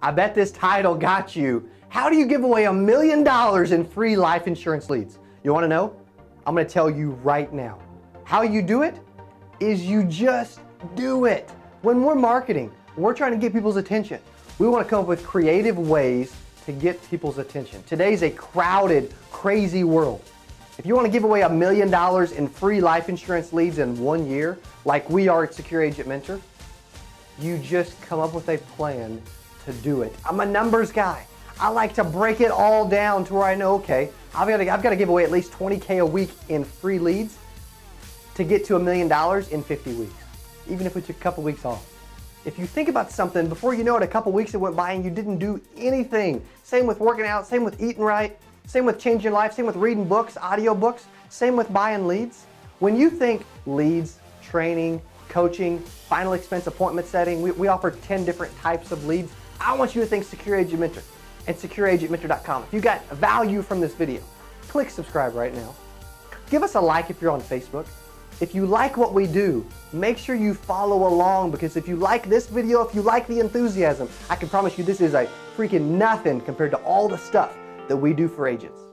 I bet this title got you. How do you give away $1 million in free life insurance leads? You want to know? I'm going to tell you right now. How you do it is you just do it. When we're marketing, we're trying to get people's attention. We want to come up with creative ways to get people's attention. Today's a crowded, crazy world. If you want to give away $1 million in free life insurance leads in 1 year, like we are at Secure Agent Mentor, you just come up with a plan to do it. I'm a numbers guy. I like to break it all down to where I know, okay, I've got to give away at least 20K a week in free leads to get to $1 million in 50 weeks, even if we took a couple weeks off. If you think about something, before you know it, a couple weeks it went by and you didn't do anything. Same with working out, same with eating right, same with changing your life, same with reading books, audio books, same with buying leads. When you think leads, training, coaching, final expense appointment setting, we offer 10 different types of leads. I want you to think Secure Agent Mentor and secureagentmentor.com. If you got value from this video, click subscribe right now. Give us a like if you're on Facebook. If you like what we do, make sure you follow along, because if you like this video, if you like the enthusiasm, I can promise you this is a freaking nothing compared to all the stuff that we do for agents.